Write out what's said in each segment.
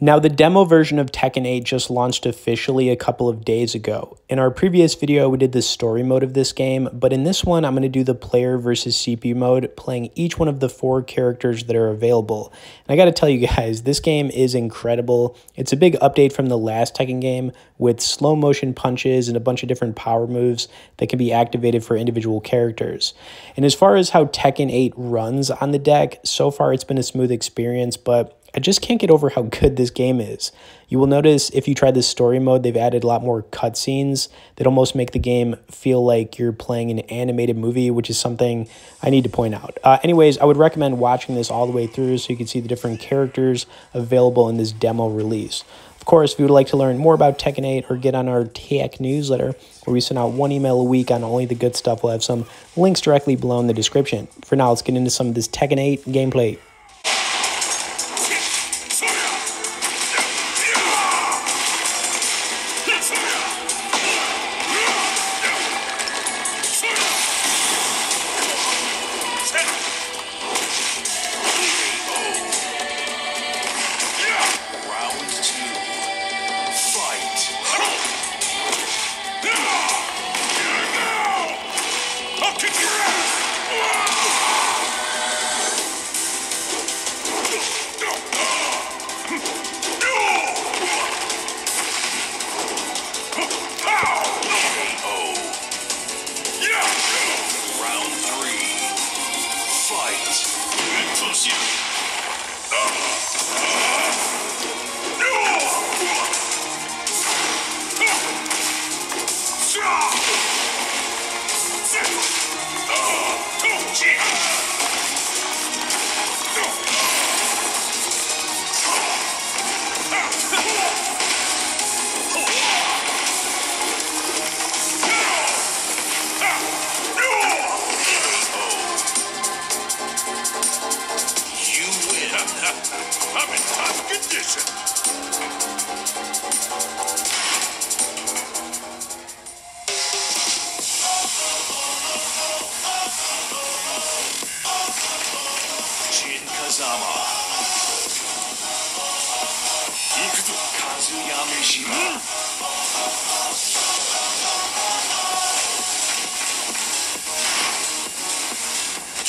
Now, the demo version of Tekken 8 just launched officially a couple of days ago. In our previous video, we did the story mode of this game, but in this one, I'm going to do the player versus CPU mode, playing each one of the 4 characters that are available. And I got to tell you guys, this game is incredible. It's a big update from the last Tekken game with slow motion punches and a bunch of different power moves that can be activated for individual characters. And as far as how Tekken 8 runs on the deck, so far it's been a smooth experience, but I just can't get over how good this game is. You will notice if you try this story mode, they've added a lot more cutscenes that almost make the game feel like you're playing an animated movie, which is something I need to point out. Anyways, I would recommend watching this all the way through so you can see the different characters available in this demo release. Of course, if you would like to learn more about Tekken 8 or get on our TAAC newsletter, where we send out 1 email a week on only the good stuff, we'll have some links directly below in the description. For now, let's get into some of this Tekken 8 gameplay.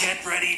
Get ready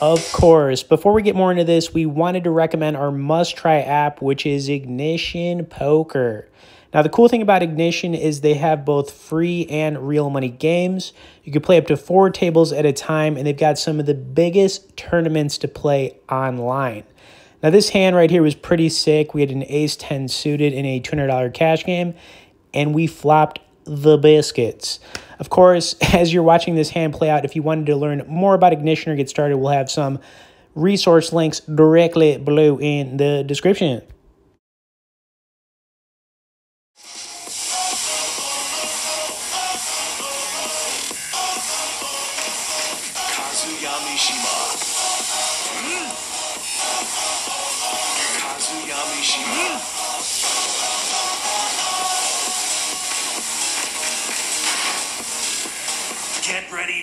Of course, before we get more into this, we wanted to recommend our must-try app, which is Ignition Poker. Now, the cool thing about Ignition is they have both free and real money games. You can play up to 4 tables at a time, and they've got some of the biggest tournaments to play online. Now, this hand right here was pretty sick. We had an ace-10 suited in a $200 cash game, and we flopped the biscuits. Of course, as you're watching this hand play out, if you wanted to learn more about Ignition or get started, we'll have some resource links directly below in the description. Get ready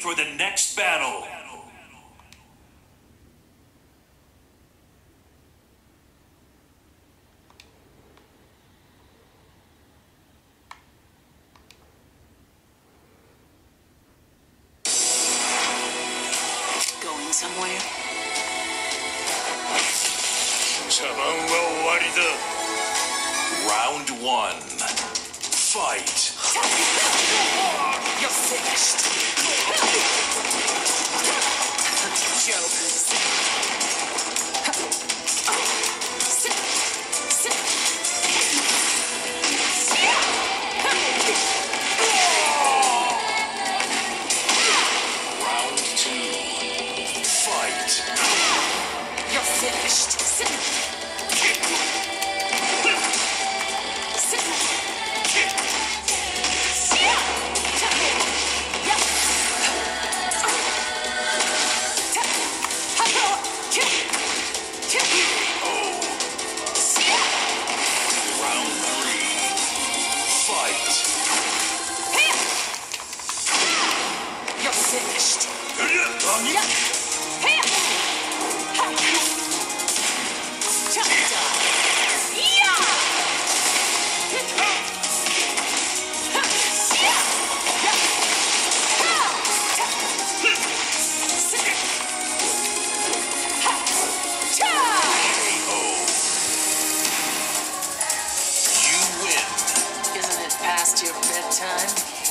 for the next battle. Going somewhere? Round one. Fight. You're finished. Round two. Fight. You're finished. Your bedtime.